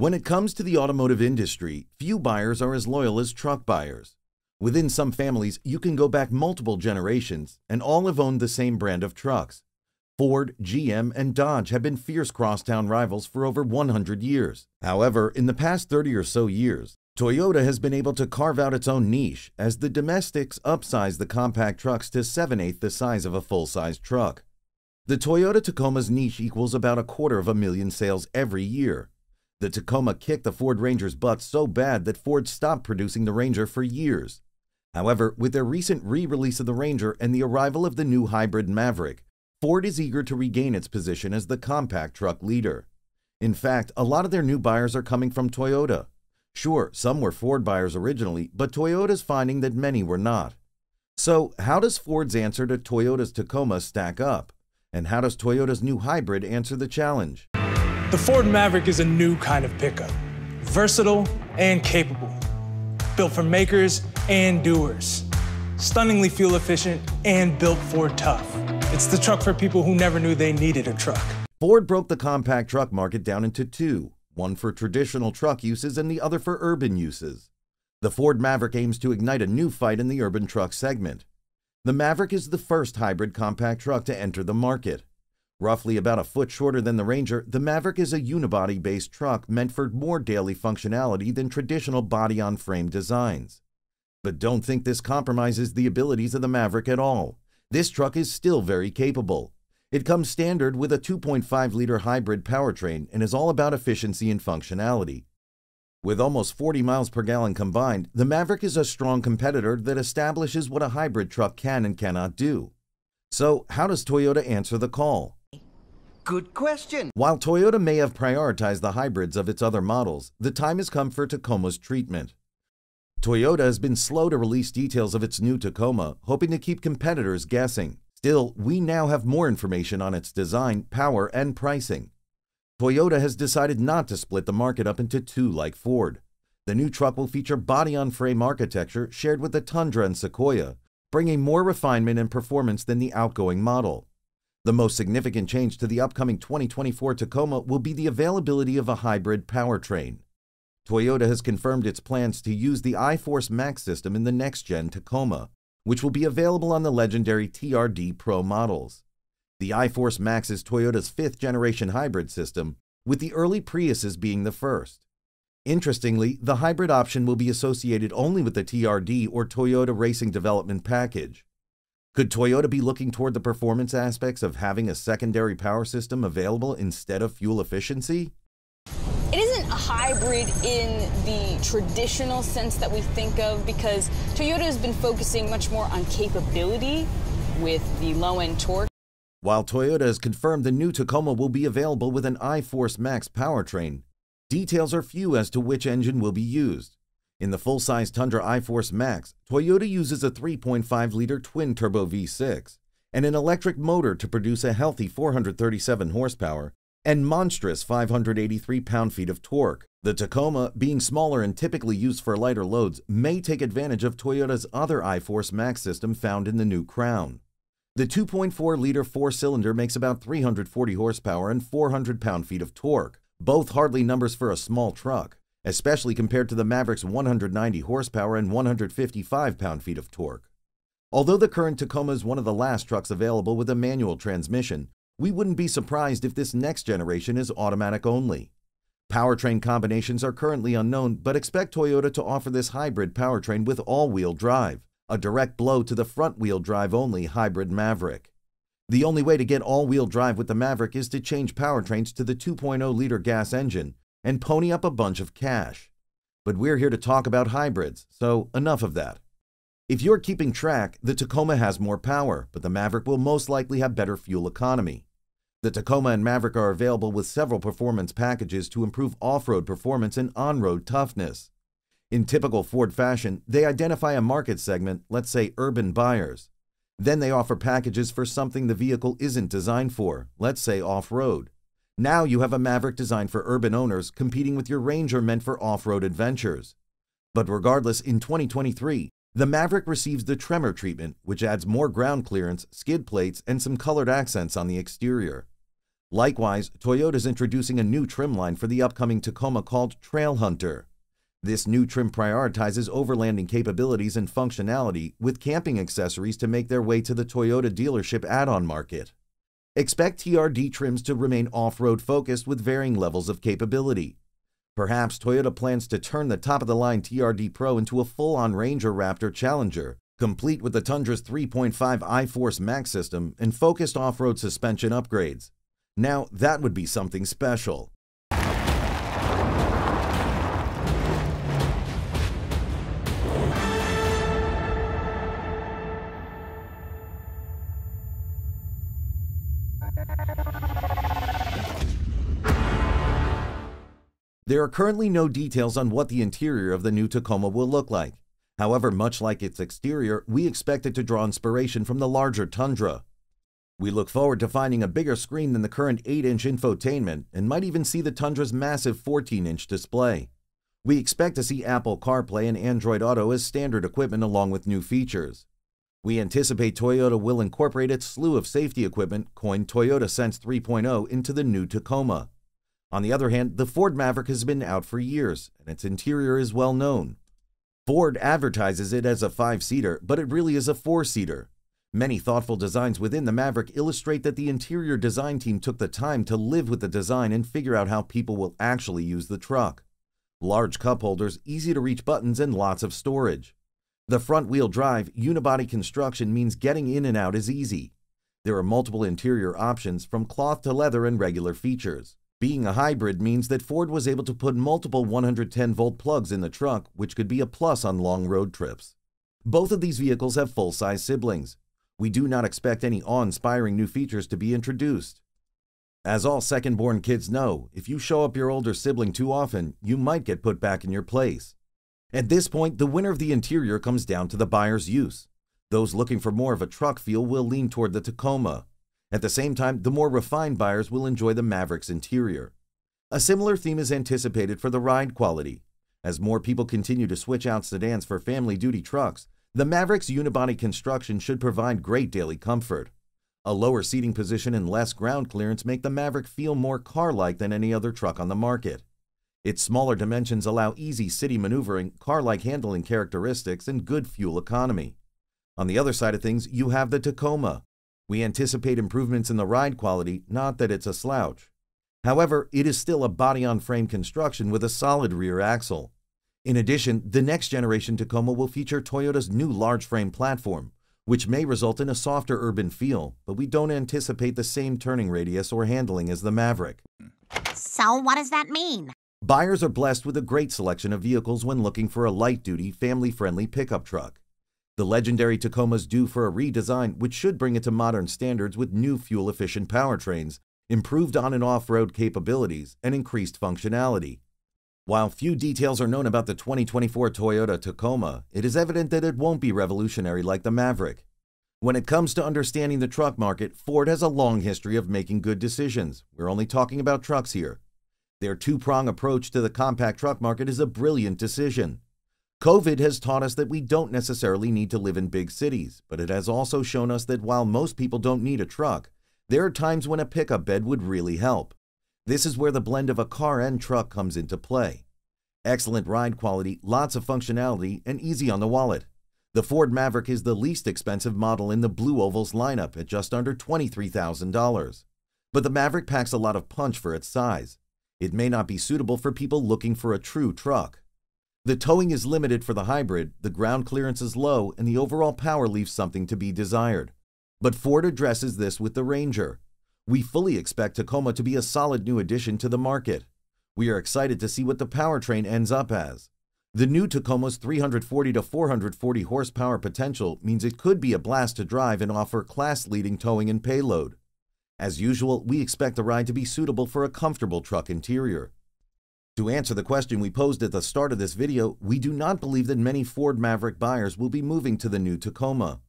When it comes to the automotive industry, few buyers are as loyal as truck buyers. Within some families, you can go back multiple generations, and all have owned the same brand of trucks. Ford, GM, and Dodge have been fierce crosstown rivals for over 100 years. However, in the past 30 or so years, Toyota has been able to carve out its own niche as the domestics upsize the compact trucks to 7/8 the size of a full-size truck. The Toyota Tacoma's niche equals about 250,000 sales every year. The Tacoma kicked the Ford Ranger's butt so bad that Ford stopped producing the Ranger for years. However, with their recent re-release of the Ranger and the arrival of the new hybrid Maverick, Ford is eager to regain its position as the compact truck leader. In fact, a lot of their new buyers are coming from Toyota. Sure, some were Ford buyers originally, but Toyota's finding that many were not. So, how does Ford's answer to Toyota's Tacoma stack up? And how does Toyota's new hybrid answer the challenge? The Ford Maverick is a new kind of pickup, versatile and capable, built for makers and doers, stunningly fuel efficient and built Ford tough. It's the truck for people who never knew they needed a truck. Ford broke the compact truck market down into two, one for traditional truck uses and the other for urban uses. The Ford Maverick aims to ignite a new fight in the urban truck segment. The Maverick is the first hybrid compact truck to enter the market. Roughly about a foot shorter than the Ranger, the Maverick is a unibody-based truck meant for more daily functionality than traditional body-on-frame designs. But don't think this compromises the abilities of the Maverick at all. This truck is still very capable. It comes standard with a 2.5-liter hybrid powertrain and is all about efficiency and functionality. With almost 40 miles per gallon combined, the Maverick is a strong competitor that establishes what a hybrid truck can and cannot do. So, how does Toyota answer the call? Good question. While Toyota may have prioritized the hybrids of its other models, the time has come for Tacoma's treatment. Toyota has been slow to release details of its new Tacoma, hoping to keep competitors guessing. Still, we now have more information on its design, power, and pricing. Toyota has decided not to split the market up into two like Ford. The new truck will feature body-on-frame architecture shared with the Tundra and Sequoia, bringing more refinement and performance than the outgoing model. The most significant change to the upcoming 2024 Tacoma will be the availability of a hybrid powertrain. Toyota has confirmed its plans to use the i-Force Max system in the next-gen Tacoma, which will be available on the legendary TRD Pro models. The i-Force Max is Toyota's fifth-generation hybrid system, with the early Priuses being the first. Interestingly, the hybrid option will be associated only with the TRD or Toyota Racing Development package. Could Toyota be looking toward the performance aspects of having a secondary power system available instead of fuel efficiency? It isn't a hybrid in the traditional sense that we think of because Toyota has been focusing much more on capability with the low-end torque. While Toyota has confirmed the new Tacoma will be available with an i-Force Max powertrain, details are few as to which engine will be used. In the full-size Tundra i-Force Max, Toyota uses a 3.5-liter twin-turbo V6 and an electric motor to produce a healthy 437 horsepower and monstrous 583 pound-feet of torque. The Tacoma, being smaller and typically used for lighter loads, may take advantage of Toyota's other i-Force Max system found in the new Crown. The 2.4-liter four-cylinder makes about 340 horsepower and 400 pound-feet of torque, both hardly numbers for a small truck, especially compared to the Maverick's 190 horsepower and 155 pound-feet of torque. Although the current Tacoma is one of the last trucks available with a manual transmission, we wouldn't be surprised if this next generation is automatic only. Powertrain combinations are currently unknown, but expect Toyota to offer this hybrid powertrain with all-wheel drive, a direct blow to the front-wheel drive only hybrid Maverick. The only way to get all-wheel drive with the Maverick is to change powertrains to the 2.0-liter gas engine, and pony up a bunch of cash. But we're here to talk about hybrids, so enough of that. If you're keeping track, the Tacoma has more power, but the Maverick will most likely have better fuel economy. The Tacoma and Maverick are available with several performance packages to improve off-road performance and on-road toughness. In typical Ford fashion, they identify a market segment, let's say urban buyers. Then they offer packages for something the vehicle isn't designed for, let's say off-road. Now you have a Maverick designed for urban owners competing with your Ranger meant for off-road adventures. But regardless, in 2023, the Maverick receives the Tremor treatment, which adds more ground clearance, skid plates, and some colored accents on the exterior. Likewise, Toyota is introducing a new trim line for the upcoming Tacoma called Trailhunter. This new trim prioritizes overlanding capabilities and functionality with camping accessories to make their way to the Toyota dealership add-on market. Expect TRD trims to remain off-road focused with varying levels of capability. Perhaps Toyota plans to turn the top-of-the-line TRD Pro into a full-on Ranger Raptor Challenger, complete with the Tundra's 3.5 i-Force Max system and focused off-road suspension upgrades. Now, that would be something special. There are currently no details on what the interior of the new Tacoma will look like. However, much like its exterior, we expect it to draw inspiration from the larger Tundra. We look forward to finding a bigger screen than the current 8-inch infotainment and might even see the Tundra's massive 14-inch display. We expect to see Apple CarPlay and Android Auto as standard equipment along with new features. We anticipate Toyota will incorporate its slew of safety equipment, coined Toyota Sense 3.0, into the new Tacoma. On the other hand, the Ford Maverick has been out for years, and its interior is well known. Ford advertises it as a 5-seater, but it really is a 4-seater. Many thoughtful designs within the Maverick illustrate that the interior design team took the time to live with the design and figure out how people will actually use the truck. Large cup holders, easy-to-reach buttons, and lots of storage. The front-wheel drive, unibody construction means getting in and out is easy. There are multiple interior options, from cloth to leather and regular features. Being a hybrid means that Ford was able to put multiple 110-volt plugs in the truck, which could be a plus on long road trips. Both of these vehicles have full-size siblings. We do not expect any awe-inspiring new features to be introduced. As all second-born kids know, if you show up your older sibling too often, you might get put back in your place. At this point, the winner of the interior comes down to the buyer's use. Those looking for more of a truck feel will lean toward the Tacoma. At the same time, the more refined buyers will enjoy the Maverick's interior. A similar theme is anticipated for the ride quality. As more people continue to switch out sedans for family-duty trucks, the Maverick's unibody construction should provide great daily comfort. A lower seating position and less ground clearance make the Maverick feel more car-like than any other truck on the market. Its smaller dimensions allow easy city maneuvering, car-like handling characteristics, and good fuel economy. On the other side of things, you have the Tacoma. We anticipate improvements in the ride quality, not that it's a slouch. However, it is still a body-on-frame construction with a solid rear axle. In addition, the next-generation Tacoma will feature Toyota's new large-frame platform, which may result in a softer urban feel, but we don't anticipate the same turning radius or handling as the Maverick. So what does that mean? Buyers are blessed with a great selection of vehicles when looking for a light-duty, family-friendly pickup truck. The legendary Tacoma's due for a redesign, which should bring it to modern standards with new fuel-efficient powertrains, improved on- and off-road capabilities, and increased functionality. While few details are known about the 2024 Toyota Tacoma, it is evident that it won't be revolutionary like the Maverick. When it comes to understanding the truck market, Ford has a long history of making good decisions. We're only talking about trucks here. Their two-prong approach to the compact truck market is a brilliant decision. COVID has taught us that we don't necessarily need to live in big cities, but it has also shown us that while most people don't need a truck, there are times when a pickup bed would really help. This is where the blend of a car and truck comes into play. Excellent ride quality, lots of functionality, and easy on the wallet. The Ford Maverick is the least expensive model in the Blue Ovals lineup at just under $23,000. But the Maverick packs a lot of punch for its size. It may not be suitable for people looking for a true truck. The towing is limited for the hybrid, the ground clearance is low, and the overall power leaves something to be desired. But Ford addresses this with the Ranger. We fully expect Tacoma to be a solid new addition to the market. We are excited to see what the powertrain ends up as. The new Tacoma's 340 to 440 horsepower potential means it could be a blast to drive and offer class-leading towing and payload. As usual, we expect the ride to be suitable for a comfortable truck interior. To answer the question we posed at the start of this video, we do not believe that many Ford Maverick buyers will be moving to the new Tacoma.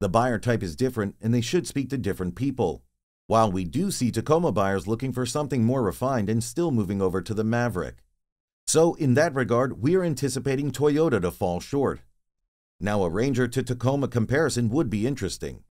The buyer type is different, and they should speak to different people. While we do see Tacoma buyers looking for something more refined and still moving over to the Maverick. So, in that regard, we are anticipating Toyota to fall short. Now, a Ranger to Tacoma comparison would be interesting.